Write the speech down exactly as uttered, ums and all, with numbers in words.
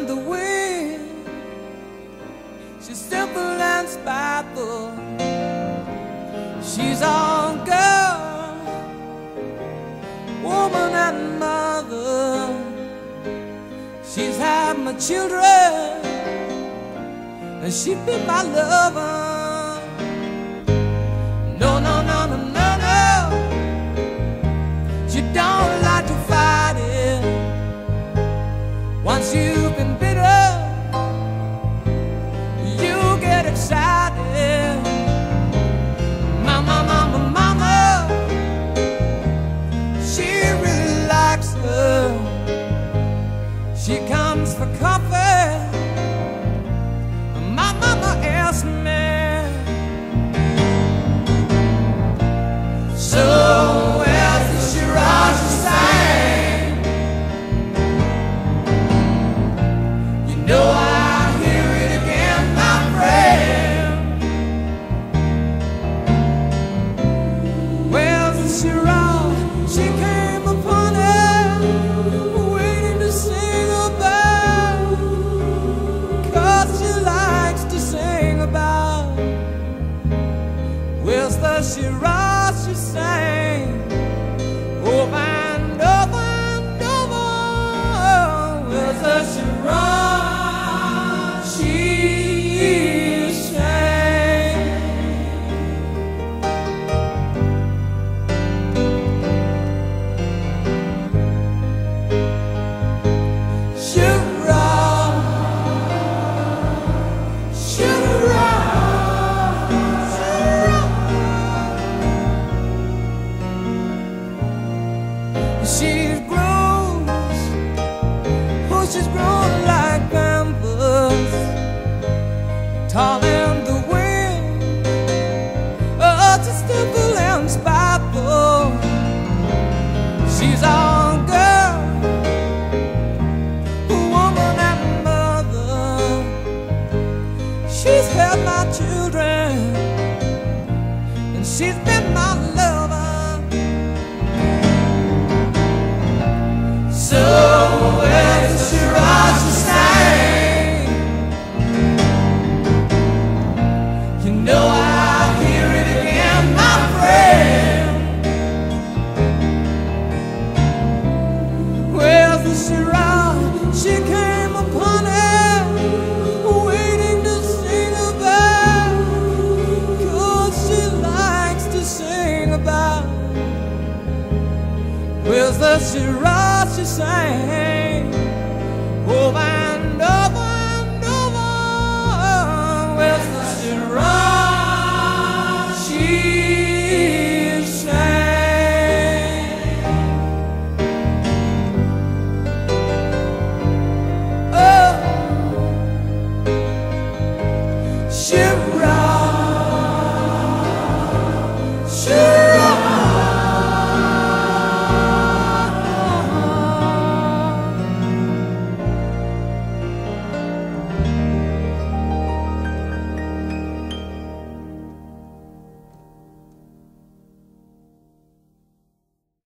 and the wind. She's simple and spiteful. She's all girl, woman and mother. She's had my children, and she'd be my lover. No, no, no, no, no, no. She don't like to fight it. Once you've been bitter, you get excited. Mama, mama, mama, she really likes her. She comes for comfort. My mama asked me, so where's the Shiraz you sang? You know I hear it again, my friend. Where's the Shiraz? She came upon her, waiting to sing about, cause she liked about. Where's the Shiraz you sang over and over and over? Where's the Shiraz she sang? Shiraz, she grows, oh, she's grown like bamboos, tall in the wind, oh, just simple and spiteful. She's all girl, a woman and mother. She's held my children, and she's been my